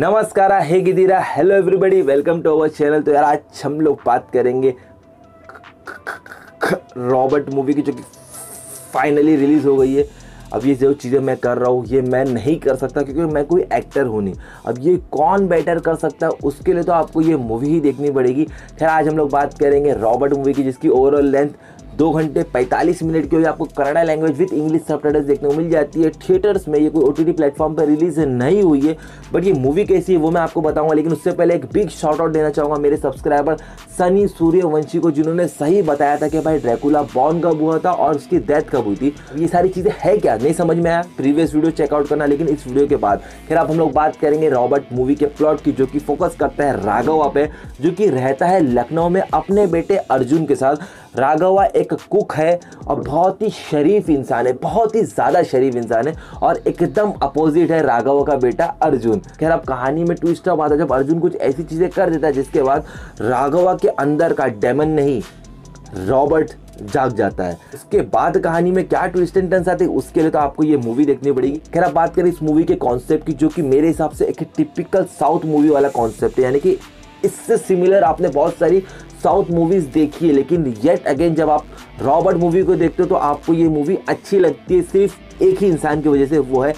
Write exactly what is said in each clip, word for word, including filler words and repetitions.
नमस्कार हेगी दीरा, hello everybody, welcome to our channel. तो यार आज हम लोग बात करेंगे रॉबर्ट मूवी की, जो कि फाइनली रिलीज़ हो गई है। अब ये जो चीज़ें मैं कर रहा हूँ ये मैं नहीं कर सकता क्योंकि मैं कोई एक्टर हूँ नहीं। अब ये कौन बेटर कर सकता है उसके लिए तो आपको ये मूवी ही देखनी पड़ेगी। खैर आज हम लोग बात करेंगे रॉबर्ट मूवी की, जिसकी ओवरऑल लेंथ दो घंटे पैंतालीस मिनट की हुई। आपको Kannada language with English subtitles देखने को मिल जाती है थिएटर्स में। ये कोई ओटीटी प्लेटफॉर्म पर रिलीज़ नहीं हुई है, बट ये मूवी कैसी है वो मैं आपको बताऊंगा। लेकिन उससे पहले एक बिग शॉट आउट देना चाहूँगा मेरे सब्सक्राइबर सनी सूर्यवंशी को, जिन्होंने सही बताया था कि भाई ड्रैकुला बॉर्न कब हुआ था और उसकी डेथ कब हुई थी। ये सारी चीज़ें है क्या नहीं समझ में आया, प्रीवियस वीडियो चेकआउट करना। लेकिन इस वीडियो के बाद फिर आप हम लोग बात करेंगे रॉबर्ट मूवी के प्लॉट की, जो कि फोकस करता है राघवा पे, जो कि रहता है लखनऊ में अपने बेटे अर्जुन के साथ। राघवा एक कुक है और बहुत ही शरीफ इंसान है, बहुत ही ज़्यादा शरीफ इंसान है और एकदम अपोजिट है राघवा का बेटा अर्जुन। खैर अब कहानी में ट्विस्ट अब आता है जब अर्जुन कुछ ऐसी चीज़ें कर देता है जिसके बाद राघवा के अंदर का डेमन नहीं रॉबर्ट जाग जाता है। इसके बाद कहानी में क्या ट्विस्ट एंड टर्न्स आते हैं उसके लिए तो आपको ये मूवी देखनी पड़ेगी। खैर अब बात करें इस मूवी के कॉन्सेप्ट की, जो कि मेरे हिसाब से एक टिपिकल साउथ मूवी वाला कॉन्सेप्ट है, यानी कि इससे सिमिलर आपने बहुत सारी साउथ मूवीज़ देखी है। लेकिन येट अगेन जब आप रॉबर्ट मूवी को देखते हो तो आपको ये मूवी अच्छी लगती है सिर्फ एक ही इंसान की वजह से, वो है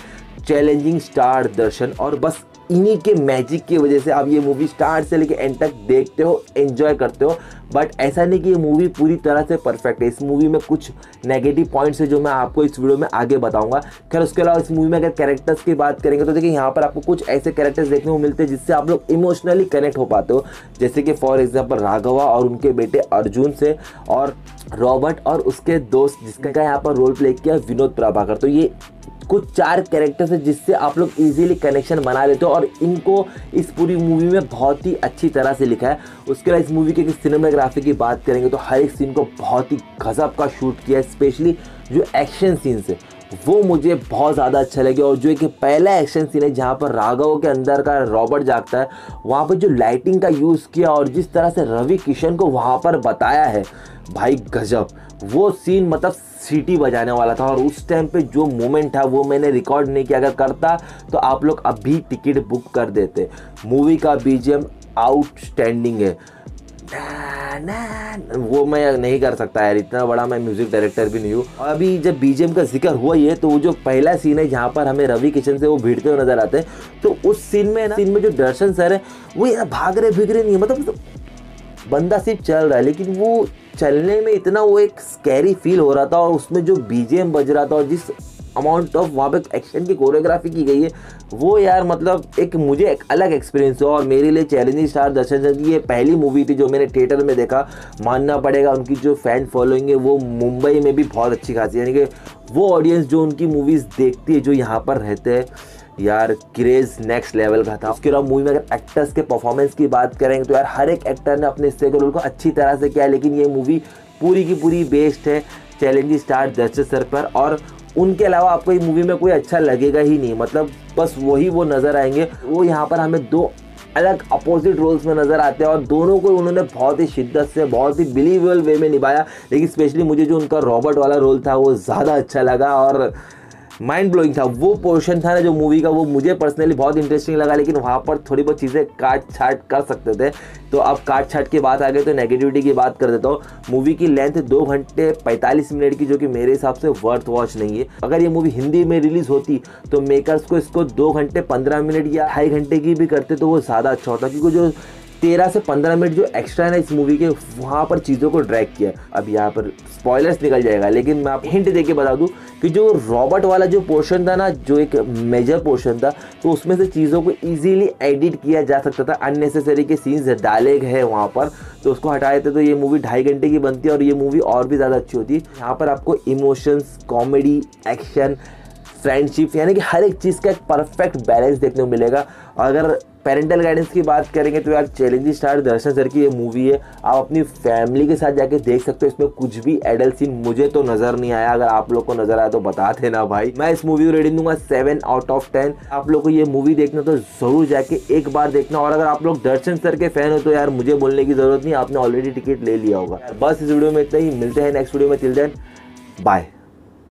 चैलेंजिंग स्टार दर्शन। और बस इन्हीं के मैजिक की वजह से आप ये मूवी स्टार्ट से लेकर एंड तक देखते हो, एंजॉय करते हो। बट ऐसा नहीं कि ये मूवी पूरी तरह से परफेक्ट है। इस मूवी में कुछ नेगेटिव पॉइंट्स है जो मैं आपको इस वीडियो में आगे बताऊंगा। खैर उसके अलावा इस मूवी में अगर कैरेक्टर्स की बात करेंगे तो देखिए यहाँ पर आपको कुछ ऐसे कैरेक्टर्स देखने को मिलते हैं जिससे आप लोग इमोशनली कनेक्ट हो पाते हो, जैसे कि फॉर एग्जाम्पल राघवा और उनके बेटे अर्जुन से, और रॉबर्ट और उसके दोस्त जिसका यहाँ पर रोल प्ले किया विनोद प्रभाकर। तो ये कुछ चार कैरेक्टर्स हैं जिससे आप लोग इजीली कनेक्शन बना लेते हो और इनको इस पूरी मूवी में बहुत ही अच्छी तरह से लिखा है। उसके अलावा इस मूवी के सिनेमाग्राफी की बात करेंगे तो हर एक सीन को बहुत ही गजब का शूट किया है, स्पेशली जो एक्शन सीन्स है वो मुझे बहुत ज़्यादा अच्छा लगे। और जो एक पहला एक्शन सीन है जहाँ पर राघव के अंदर का रॉबर्ट जागता है, वहाँ पर जो लाइटिंग का यूज़ किया और जिस तरह से रवि किशन को वहाँ पर बताया है, भाई गजब वो सीन, मतलब सीटी बजाने वाला था। और उस टाइम पे जो मोमेंट था वो मैंने रिकॉर्ड नहीं किया, अगर करता तो आप लोग अभी टिकट बुक कर देते। मूवी का बीजीएम आउटस्टैंडिंग है, ना, ना वो मैं नहीं कर सकता यार, इतना बड़ा मैं म्यूज़िक डायरेक्टर भी नहीं हूँ। और अभी जब बीजीएम का जिक्र हुआ ही है तो वो जो पहला सीन है जहाँ पर हमें रवि किशन से वो भिड़ते हुए नज़र आते हैं, तो उस सीन में ना सीन में जो दर्शन सर है वो यार भाग रहे भिग रहे नहीं है, मतलब बंदा सिर्फ चल रहा है लेकिन वो चलने में इतना वो एक स्कैरी फील हो रहा था। और उसमें जो बीजीएम बज रहा था और जिस अमाउंट ऑफ वहाँ पे एक्शन की कोरियोग्राफी की गई है वो यार मतलब एक मुझे एक अलग एक्सपीरियंस हुआ। और मेरे लिए चैलेंजिंग स्टार दर्शन की ये पहली मूवी थी जो मैंने थिएटर में देखा। मानना पड़ेगा उनकी जो फैन फॉलोइंग है वो मुंबई में भी बहुत अच्छी खासी, यानी कि वो ऑडियंस जो उनकी मूवीज़ देखती है जो यहाँ पर रहते हैं, यार क्रेज़ नेक्स्ट लेवल का था। उसके अलावा मूवी में अगर एक्टर्स के परफॉर्मेंस की बात करेंगे तो यार हर एक एक्टर ने अपने हिस्से के रोल को अच्छी तरह से किया है। लेकिन ये मूवी पूरी की पूरी बेस्ड है चैलेंजिंग स्टार दर्शन सर पर, और उनके अलावा आपको इस मूवी में कोई अच्छा लगेगा ही नहीं, मतलब बस वही वो नज़र आएंगे। वो यहाँ पर हमें दो अलग अपोजिट रोल्स में नज़र आते हैं और दोनों को उन्होंने बहुत ही शिद्दत से, बहुत ही बिलीवेबल वे में निभाया। लेकिन स्पेशली मुझे जो उनका रॉबर्ट वाला रोल था वो ज़्यादा अच्छा लगा और माइंड ब्लोइंग था वो पोर्शन था ना जो मूवी का, वो मुझे पर्सनली बहुत इंटरेस्टिंग लगा। लेकिन वहाँ पर थोड़ी बहुत चीज़ें काट छाट कर सकते थे। तो अब काट छाट की बात आ गई तो नेगेटिविटी की बात कर देता हूँ। मूवी की लेंथ दो घंटे पैंतालीस मिनट की, जो कि मेरे हिसाब से वर्थ वॉच नहीं है। अगर ये मूवी हिंदी में रिलीज़ होती तो मेकर्स को इसको दो घंटे पंद्रह मिनट या ढाई घंटे की भी करते तो वो ज़्यादा अच्छा होता, क्योंकि जो तेरह से पंद्रह मिनट जो एक्स्ट्रा है ना इस मूवी के, वहाँ पर चीज़ों को ड्रैग किया। अब यहाँ पर स्पॉयलर्स निकल जाएगा, लेकिन मैं आप हिंट देके बता दूँ कि जो रॉबर्ट वाला जो पोर्शन था ना, जो एक मेजर पोर्शन था, तो उसमें से चीज़ों को इजीली एडिट किया जा सकता था। अननेसेसरी के सीन्स डाले गए वहाँ पर, तो उसको हटा देते तो ये मूवी ढाई घंटे की बनती है और ये मूवी और भी ज़्यादा अच्छी होती है। यहाँ पर आपको इमोशंस, कॉमेडी, एक्शन, फ्रेंडशिप, यानी कि हर एक चीज़ का एक परफेक्ट बैलेंस देखने को मिलेगा। अगर पेरेंटल गाइडेंस की बात करेंगे तो यार चैलेंजिंग स्टार दर्शन सर की ये मूवी है, आप अपनी फैमिली के साथ जाके देख सकते हो। इसमें कुछ भी एडल्ट सीन मुझे तो नज़र नहीं आया, अगर आप लोग को नज़र आया तो बता देना भाई। मैं इस मूवी को रेटिंग दूंगा सेवन आउट ऑफ टेन। आप लोग को ये मूवी देखना तो ज़रूर जाके एक बार देखना। और अगर आप लोग दर्शन सर के फैन हो तो यार मुझे बोलने की ज़रूरत नहीं, आपने ऑलरेडी टिकट ले लिया होगा। बस इस वीडियो में इतना ही, मिलते हैं नेक्स्ट वीडियो में। Till then bye.